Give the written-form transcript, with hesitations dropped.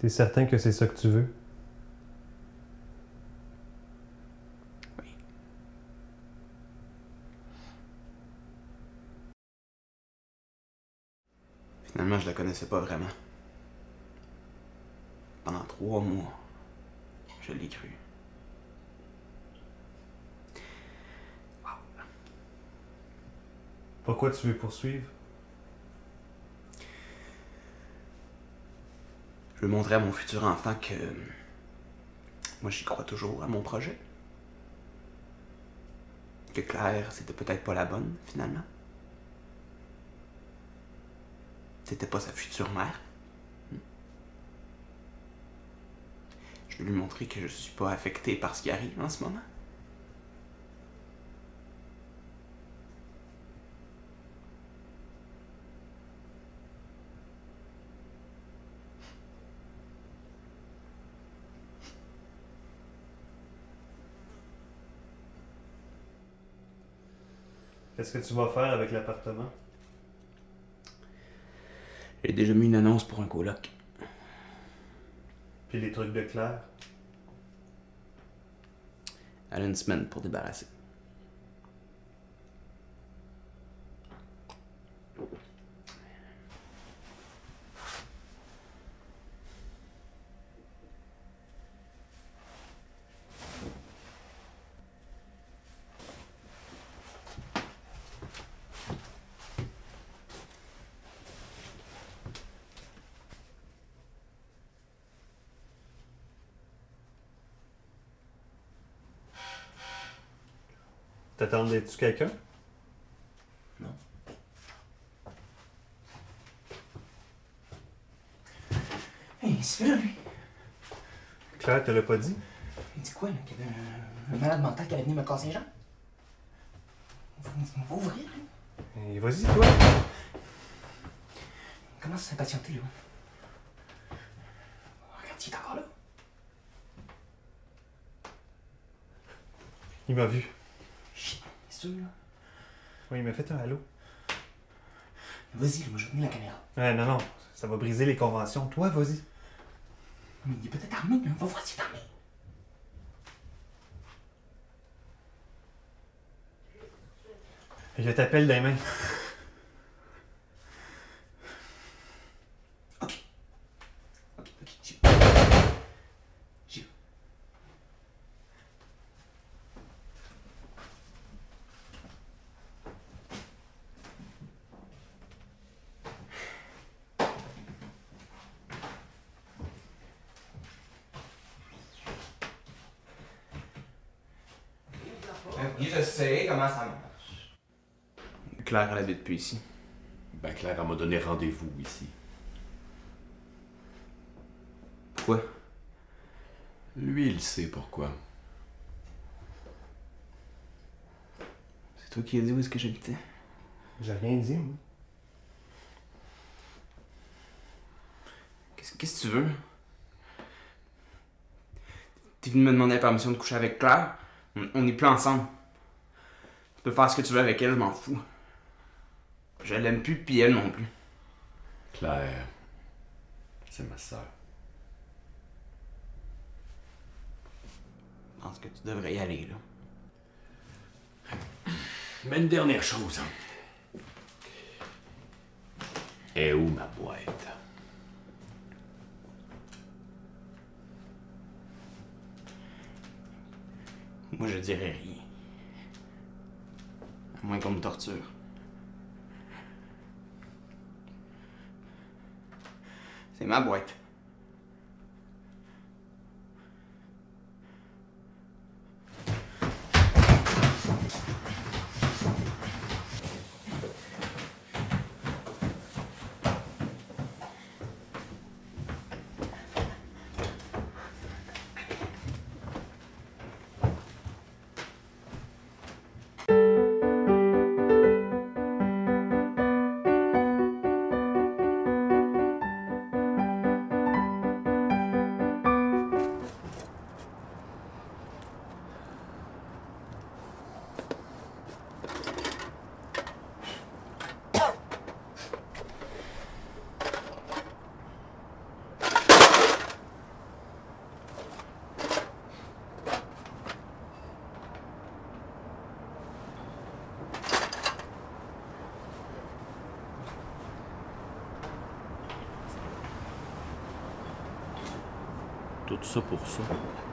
T'es certain que c'est ça que tu veux? Finalement, je la connaissais pas vraiment. Pendant 3 mois, je l'ai cru. Wow. Pourquoi tu veux poursuivre? Je veux montrer à mon futur enfant que moi, j'y crois toujours à mon projet. Que Claire, c'était peut-être pas la bonne, finalement. C'était pas sa future mère. Je veux lui montrer que je suis pas affecté par ce qui arrive en ce moment. Qu'est-ce que tu vas faire avec l'appartement? J'ai déjà mis une annonce pour un coloc. Puis les trucs de Claire? Elle a une semaine pour débarrasser. T'attendais-tu quelqu'un? Non. Hey, il se fait là, lui! Claire, te l'a pas dit? Il dit quoi, là? Qu'il y avait un malade mental qui allait venir me casser les jambes? Il va ouvrir, là? Hey, vas-y, toi! Comment ça s'impatienter, là? Regarde, il est encore là! Il m'a vu. Oui, il m'a fait un halo. Vas-y, moi je vais tenir la caméra. Ouais, non, non, ça va briser les conventions. Toi, vas-y. Mais il est peut-être armé, là. Va voir s'il est armé. Je t'appelle dans les mains. Ok. Ok, j'y vais. Je sais comment ça marche. Claire, elle habite depuis ici. Ben, Claire, elle m'a donné rendez-vous ici. Pourquoi? Lui, il sait pourquoi. C'est toi qui as dit où est-ce que j'habitais? J'ai rien dit, moi. Qu'est-ce que tu veux? T'es venu me demander la permission de coucher avec Claire? On n'est plus ensemble. Tu peux faire ce que tu veux avec elle, je m'en fous. Je l'aime plus, puis elle non plus. Claire, c'est ma sœur. Je pense que tu devrais y aller, là. Mais une dernière chose. Et où ma boîte? Moi, je dirais rien. À moins qu'on me torture. C'est ma boîte. tout ça pour ça.